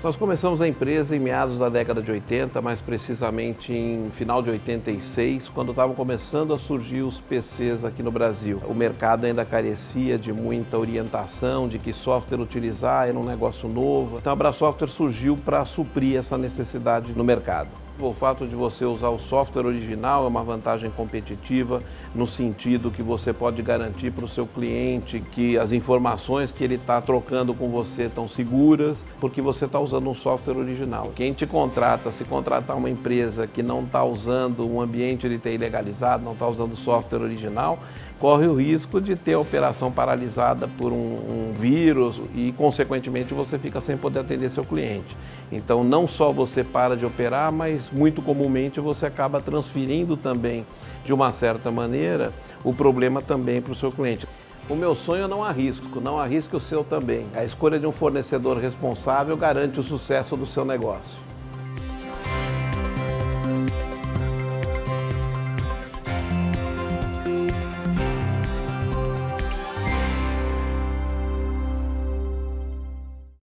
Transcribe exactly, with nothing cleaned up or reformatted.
Nós começamos a empresa em meados da década de oitenta, mais precisamente em final de oitenta e seis, quando estavam começando a surgir os P Cs aqui no Brasil. O mercado ainda carecia de muita orientação, de que software utilizar, era um negócio novo. Então a Brasoftware surgiu para suprir essa necessidade no mercado. O fato de você usar o software original é uma vantagem competitiva, no sentido que você pode garantir para o seu cliente que as informações que ele está trocando com você estão seguras, porque você está usando um software original. Quem te contrata, se contratar uma empresa que não está usando um ambiente de T I legalizado, não está usando software original, corre o risco de ter a operação paralisada por um, um vírus e, consequentemente, você fica sem poder atender seu cliente. Então, não só você para de operar, mas muito comumente você acaba transferindo também, de uma certa maneira, o problema também para o seu cliente. O meu sonho eu não arrisco, não arrisco o seu também. A escolha de um fornecedor responsável garante o sucesso do seu negócio.